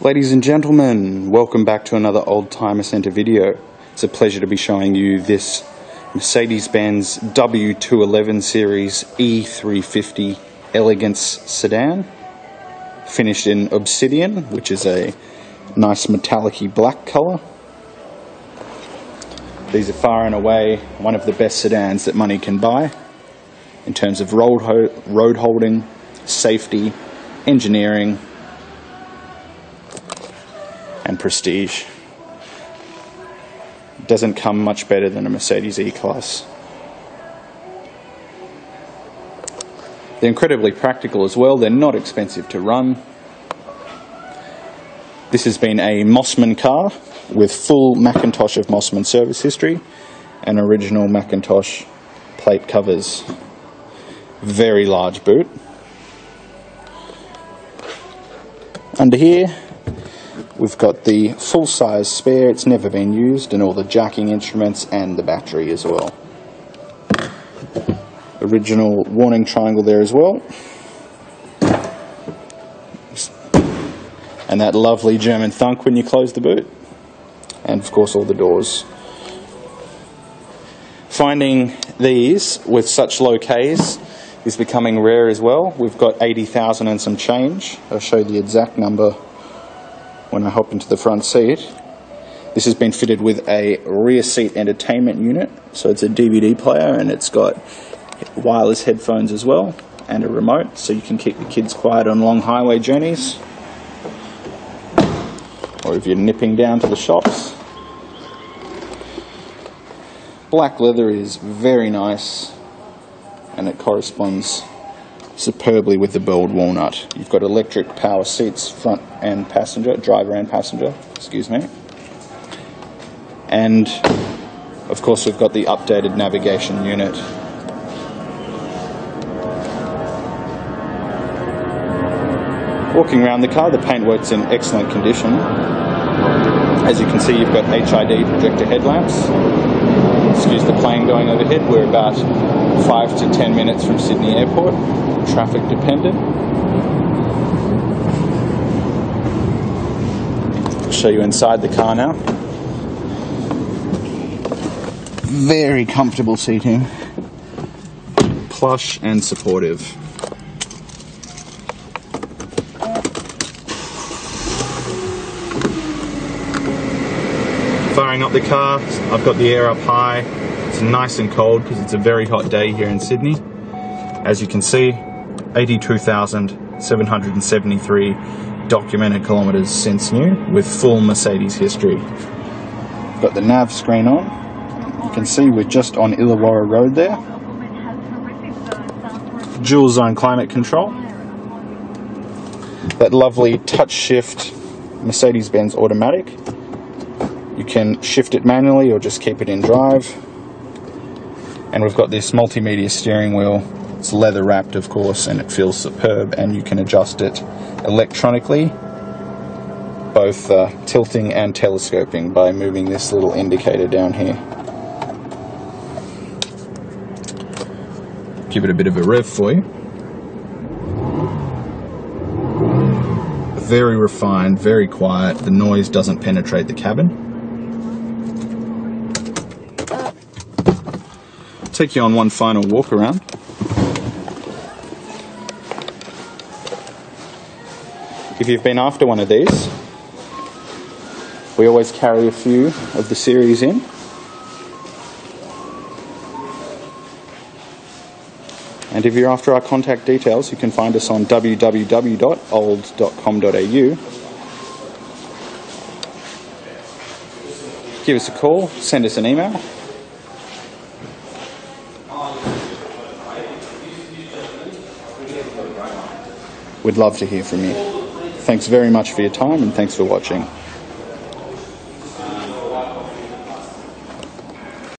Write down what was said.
Ladies and gentlemen, welcome back to another Oldtimer Centre video. It's a pleasure to be showing you this Mercedes-Benz W211 series E350 Elegance sedan, finished in obsidian, which is a nice metallic-y black colour. These are far and away one of the best sedans that money can buy in terms of road holding, safety, engineering and prestige. It doesn't come much better than a Mercedes E-Class. They're incredibly practical as well. They're not expensive to run. This has been a Mosman car with full Mackintosh of Mosman service history and original Mackintosh plate covers. Very large boot. Under here we've got the full-size spare, it's never been used, and all the jacking instruments and the battery as well. Original warning triangle there as well. And that lovely German thunk when you close the boot. And of course all the doors. Finding these with such low Ks is becoming rare as well. We've got 80,000 and some change. I'll show you the exact number when I hop into the front seat. This has been fitted with a rear seat entertainment unit, so it's a DVD player and it's got wireless headphones as well and a remote, so you can keep the kids quiet on long highway journeys or if you're nipping down to the shops. Black leather is very nice and it corresponds superbly with the burled walnut. You've got electric power seats, front and passenger, driver and passenger, excuse me. And of course we've got the updated navigation unit. Walking around the car, the paintwork's in excellent condition. As you can see, you've got HID projector headlamps. Excuse the plane going overhead, we're about 5 to 10 minutes from Sydney Airport, traffic dependent. I'll show you inside the car now. Very comfortable seating, plush and supportive. Firing up the car, I've got the air up high. It's nice and cold because it's a very hot day here in Sydney. As you can see, 82,773 documented kilometres since new with full Mercedes history. Got the nav screen on. You can see we're just on Illawarra Road there. Dual zone climate control. That lovely touch shift Mercedes-Benz automatic. You can shift it manually or just keep it in drive. And we've got this multimedia steering wheel. It's leather wrapped, of course, and it feels superb, and you can adjust it electronically, both tilting and telescoping by moving this little indicator down here. Give it a bit of a rev for you. Very refined, very quiet. The noise doesn't penetrate the cabin. Take you on one final walk around. If you've been after one of these, we always carry a few of the series in. And if you're after our contact details, you can find us on www.old.com.au. Give us a call, send us an email. We'd love to hear from you. Thanks very much for your time and thanks for watching.